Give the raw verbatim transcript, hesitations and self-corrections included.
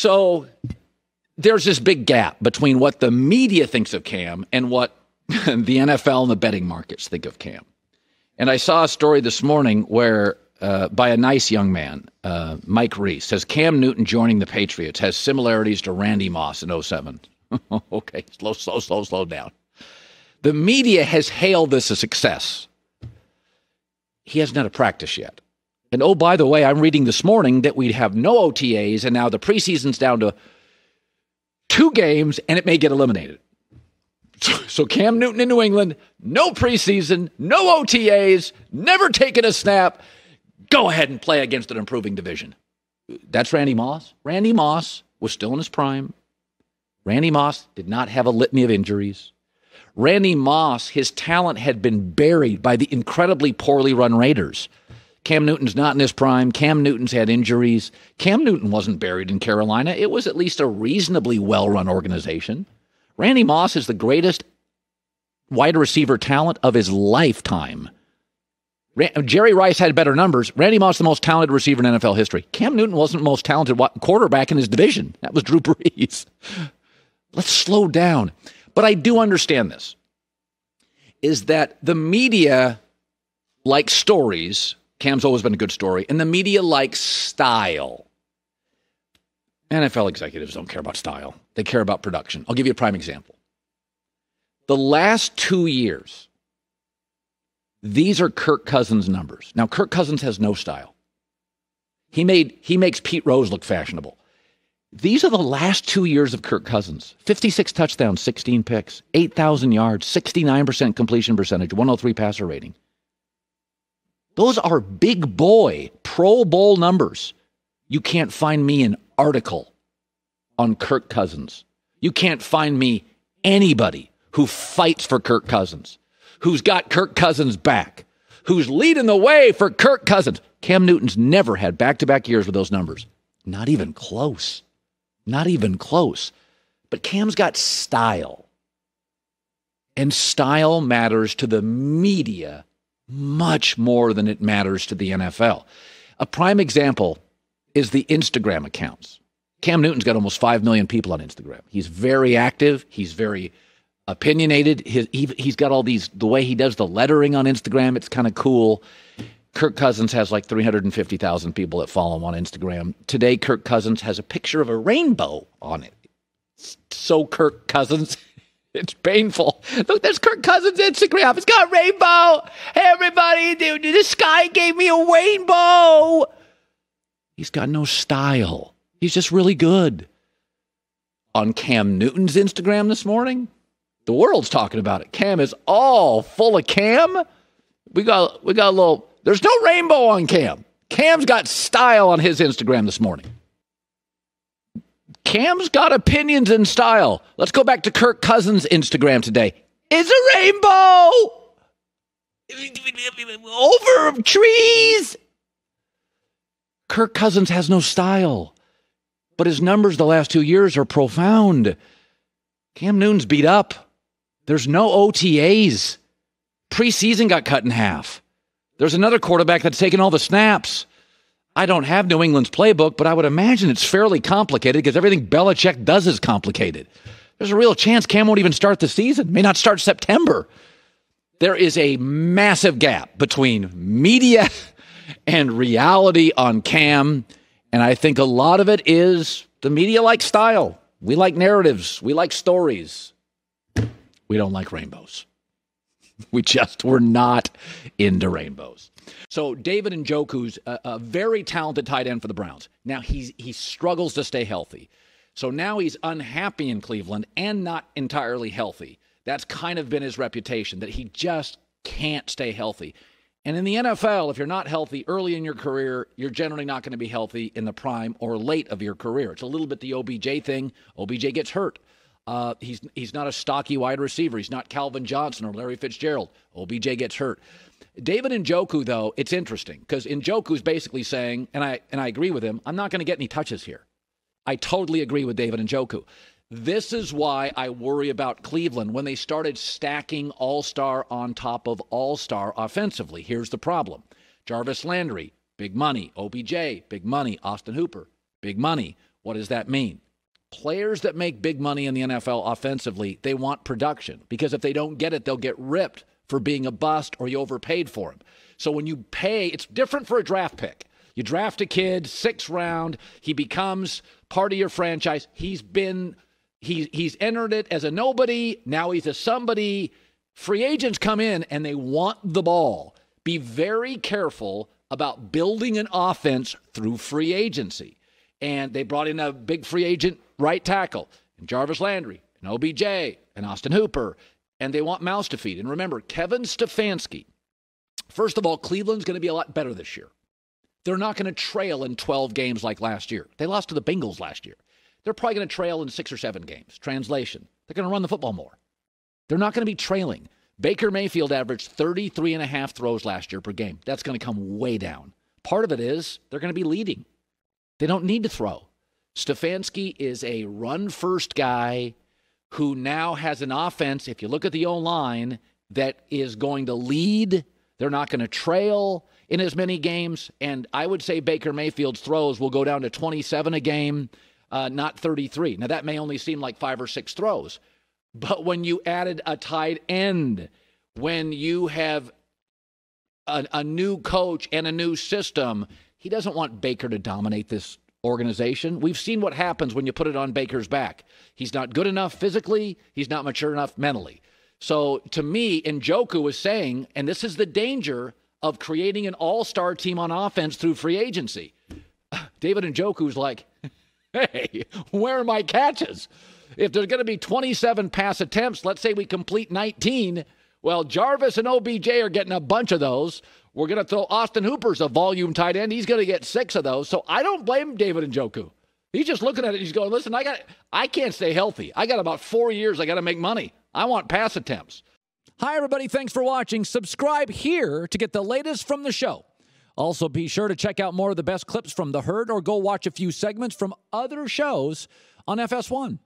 So there's this big gap between what the media thinks of Cam and what the N F L and the betting markets think of Cam. And I saw a story this morning where uh, by a nice young man, uh, Mike Reese, says Cam Newton joining the Patriots has similarities to Randy Moss in oh seven. Okay, slow, slow, slow, slow down. The media has hailed this a success. He hasn't had a practice yet. And oh, by the way, I'm reading this morning that we'd have no O T As, and now the preseason's down to two games, and it may get eliminated. So, so Cam Newton in New England, no preseason, no O T As, never taking a snap. Go ahead and play against an improving division. That's Randy Moss. Randy Moss was still in his prime. Randy Moss did not have a litany of injuries. Randy Moss, his talent had been buried by the incredibly poorly run Raiders. Cam Newton's not in his prime. Cam Newton's had injuries. Cam Newton wasn't buried in Carolina. It was at least a reasonably well-run organization. Randy Moss is the greatest wide receiver talent of his lifetime. Jerry Rice had better numbers. Randy Moss, the most talented receiver in N F L history. Cam Newton wasn't the most talented quarterback in his division. That was Drew Brees. Let's slow down. But I do understand this, is that the media likes stories. Cam's always been a good story. And the media likes style. N F L executives don't care about style. They care about production. I'll give you a prime example. The last two years, these are Kirk Cousins' numbers. Now, Kirk Cousins has no style. He made he makes Pete Rose look fashionable. These are the last two years of Kirk Cousins. fifty-six touchdowns, sixteen picks, eight thousand yards, sixty-nine percent completion percentage, one oh three passer rating. Those are big boy, Pro Bowl numbers. You can't find me an article on Kirk Cousins. You can't find me anybody who fights for Kirk Cousins, who's got Kirk Cousins back, who's leading the way for Kirk Cousins. Cam Newton's never had back-to-back years with those numbers. Not even close. Not even close. But Cam's got style. And style matters to the media much more than it matters to the N F L. A prime example is the Instagram accounts. Cam Newton's got almost five million people on Instagram. He's very active. He's very opinionated. His, he, he's got all these, the way he does the lettering on Instagram, it's kind of cool. Kirk Cousins has like three hundred fifty thousand people that follow him on Instagram. Today, Kirk Cousins has a picture of a rainbow on it. So Kirk Cousins, it's painful. Look, there's Kirk Cousins' Instagram. It's got rainbow. Hey, everybody, dude, the sky gave me a rainbow. He's got no style. He's just really good. On Cam Newton's Instagram this morning, the world's talking about it. Cam is all full of Cam. We got, we got a little... There's no rainbow on Cam. Cam's got style on his Instagram this morning. Cam's got opinions and style. Let's go back to Kirk Cousins' Instagram today. It's a rainbow over trees. Kirk Cousins has no style, but his numbers the last two years are profound. Cam Newton's beat up. There's no O T As. Preseason got cut in half. There's another quarterback that's taken all the snaps. I don't have New England's playbook, but I would imagine it's fairly complicated because everything Belichick does is complicated. There's a real chance Cam won't even start the season, may not start September. There is a massive gap between media and reality on Cam, and I think a lot of it is the media likes style. We like narratives. We like stories. We don't like rainbows. We just were not into rainbows. So David Njoku's a, a very talented tight end for the Browns. Now he's, he struggles to stay healthy. So now he's unhappy in Cleveland and not entirely healthy. That's kind of been his reputation, that he just can't stay healthy. And in the N F L, if you're not healthy early in your career, you're generally not going to be healthy in the prime or late of your career. It's a little bit the O B J thing. O B J gets hurt. Uh, he's he's not a stocky wide receiver. He's not Calvin Johnson or Larry Fitzgerald. O B J gets hurt. David Njoku, though, it's interesting because Njoku's basically saying, and I and I agree with him, I'm not going to get any touches here. I totally agree with David Njoku. This is why I worry about Cleveland when they started stacking all-star on top of all-star offensively. Here's the problem. Jarvis Landry, big money. O B J, big money. Austin Hooper, big money. What does that mean? Players that make big money in the N F L offensively, they want production, because if they don't get it, they'll get ripped for being a bust or you overpaid for him. So when you pay, it's different for a draft pick. You draft a kid, sixth round, he becomes part of your franchise. He's been, he, he's entered it as a nobody, now he's a somebody. Free agents come in and they want the ball. Be very careful about building an offense through free agency. And they brought in a big free agent right tackle, and Jarvis Landry, and O B J, and Austin Hooper, and they want mouths to feed. And remember, Kevin Stefanski, first of all, Cleveland's going to be a lot better this year. They're not going to trail in twelve games like last year. They lost to the Bengals last year. They're probably going to trail in six or seven games. Translation, they're going to run the football more. They're not going to be trailing. Baker Mayfield averaged thirty-three and a half throws last year per game. That's going to come way down. Part of it is they're going to be leading. They don't need to throw. Stefanski is a run-first guy who now has an offense, if you look at the O-line, that is going to lead. They're not going to trail in as many games. And I would say Baker Mayfield's throws will go down to twenty-seven a game, uh, not thirty-three. Now, that may only seem like five or six throws. But when you added a tight end, when you have a, a new coach and a new system, he doesn't want Baker to dominate this organization. We've seen what happens when you put it on Baker's back. He's not good enough physically. He's not mature enough mentally. So to me, Njoku is saying, and this is the danger of creating an all-star team on offense through free agency. David Njoku's like, hey, where are my catches? If there's going to be twenty-seven pass attempts, let's say we complete nineteen. Well, Jarvis and O B J are getting a bunch of those. We're going to throw Austin Hooper's a volume tight end. He's going to get six of those. So I don't blame David Njoku. He's just looking at it. He's going, listen, I got, I can't stay healthy. I got about four years. I got to make money. I want pass attempts. Hi, everybody. Thanks for watching. Subscribe here to get the latest from the show. Also, be sure to check out more of the best clips from The Herd, or go watch a few segments from other shows on F S one.